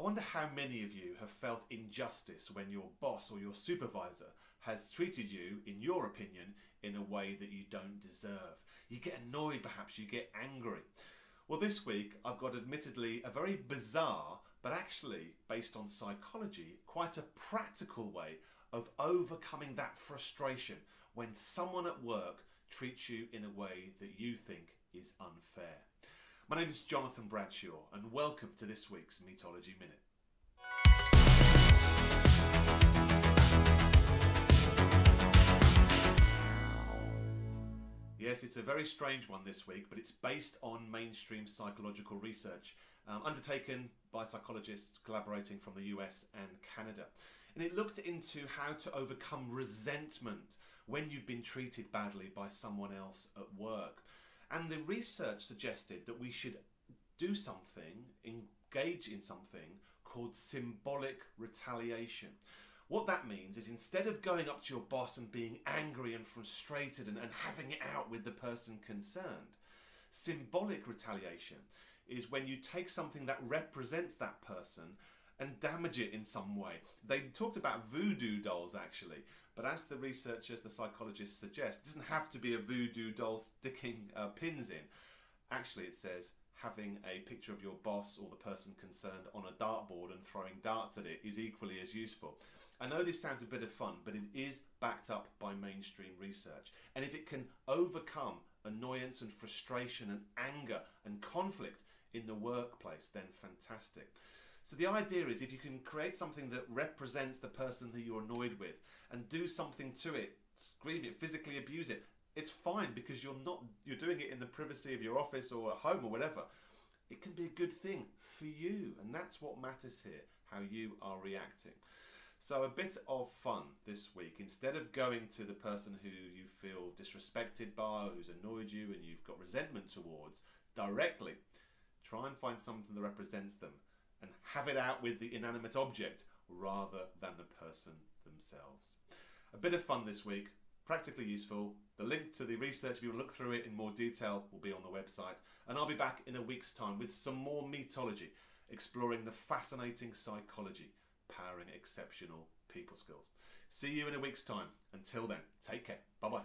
I wonder how many of you have felt injustice when your boss or your supervisor has treated you, in your opinion, in a way that you don't deserve. You get annoyed, perhaps you get angry. Well, this week I've got admittedly a very bizarre, but actually based on psychology, quite a practical way of overcoming that frustration when someone at work treats you in a way that you think is unfair. My name is Jonathan Bradshaw and welcome to this week's Meetology Minute. Yes, it's a very strange one this week, but it's based on mainstream psychological research undertaken by psychologists collaborating from the US and Canada. And it looked into how to overcome resentment when you've been treated badly by someone else at work. And the research suggested that we should do something, engage in something called symbolic retaliation. What that means is instead of going up to your boss and being angry and frustrated and having it out with the person concerned, symbolic retaliation is when you take something that represents that person and damage it in some way. They talked about voodoo dolls actually, but as the researchers, the psychologists suggest, it doesn't have to be a voodoo doll sticking pins in. Actually, it says having a picture of your boss or the person concerned on a dartboard and throwing darts at it is equally as useful. I know this sounds a bit of fun, but it is backed up by mainstream research. And if it can overcome annoyance and frustration and anger and conflict in the workplace, then fantastic. So the idea is if you can create something that represents the person that you're annoyed with and do something to it, scream it, physically abuse it, it's fine because you're doing it in the privacy of your office or at home or whatever. It can be a good thing for you, and that's what matters here, how you are reacting. So a bit of fun this week. Instead of going to the person who you feel disrespected by, who's annoyed you and you've got resentment towards, directly, try and find something that represents them and have it out with the inanimate object rather than the person themselves. A bit of fun this week, practically useful. The link to the research, if you look through it in more detail, will be on the website. And I'll be back in a week's time with some more Meetology, exploring the fascinating psychology powering exceptional people skills. See you in a week's time. Until then, take care. Bye-bye.